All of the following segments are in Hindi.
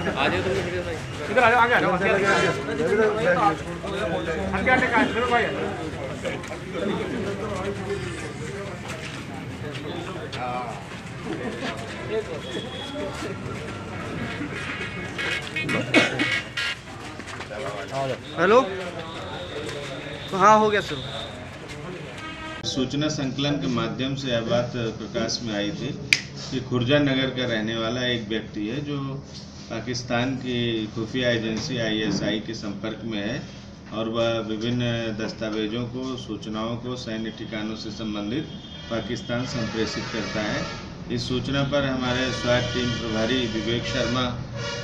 हेलो। हाँ हो गया सर। सूचना संकलन के माध्यम से यह बात प्रकाश में आई थी कि खुर्जा नगर का रहने वाला एक व्यक्ति है जो पाकिस्तान की खुफिया एजेंसी आईएसआई के संपर्क में है और वह विभिन्न दस्तावेजों को, सूचनाओं को सैन्य ठिकानों से संबंधित पाकिस्तान संप्रेषित करता है। इस सूचना पर हमारे स्वाट टीम प्रभारी विवेक शर्मा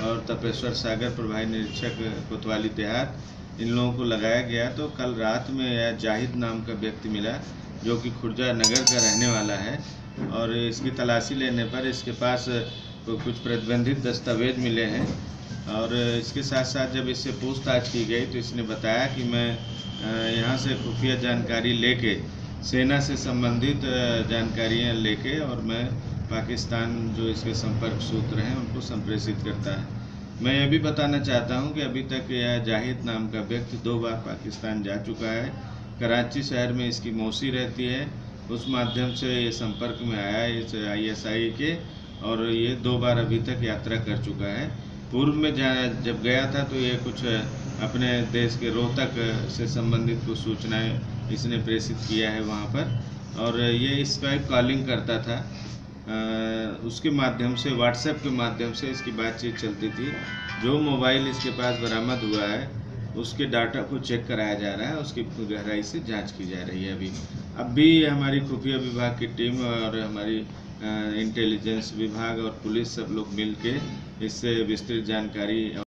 और तपेश्वर सागर प्रभारी निरीक्षक कोतवाली देहात, इन लोगों को लगाया गया। तो कल रात में यह जाहिद नाम का व्यक्ति मिला जो कि खुर्जा नगर का रहने वाला है और इसकी तलाशी लेने पर इसके पास कुछ प्रतिबंधित दस्तावेज मिले हैं और इसके साथ साथ जब इससे पूछताछ की गई तो इसने बताया कि मैं यहाँ से खुफिया जानकारी लेके, सेना से संबंधित जानकारियाँ लेके और मैं पाकिस्तान जो इसके संपर्क सूत्र हैं उनको संप्रेषित करता है। मैं ये भी बताना चाहता हूँ कि अभी तक यह जाहिद नाम का व्यक्ति 2 बार पाकिस्तान जा चुका है। कराची शहर में इसकी मौसी रहती है, उस माध्यम से ये संपर्क में आया इस आईएसआई के और ये 2 बार अभी तक यात्रा कर चुका है। पूर्व में जब गया था तो ये कुछ अपने देश के रोहतक से संबंधित कुछ सूचनाएं इसने प्रेषित किया है वहाँ पर और ये स्काइप कॉलिंग करता था, उसके माध्यम से व्हाट्सएप के माध्यम से इसकी बातचीत चलती थी। जो मोबाइल इसके पास बरामद हुआ है उसके डाटा को चेक कराया जा रहा है, उसकी गहराई से जांच की जा रही है। अब भी हमारी खुफिया विभाग की टीम और हमारी इंटेलिजेंस विभाग और पुलिस सब लोग मिलके इससे विस्तृत जानकारी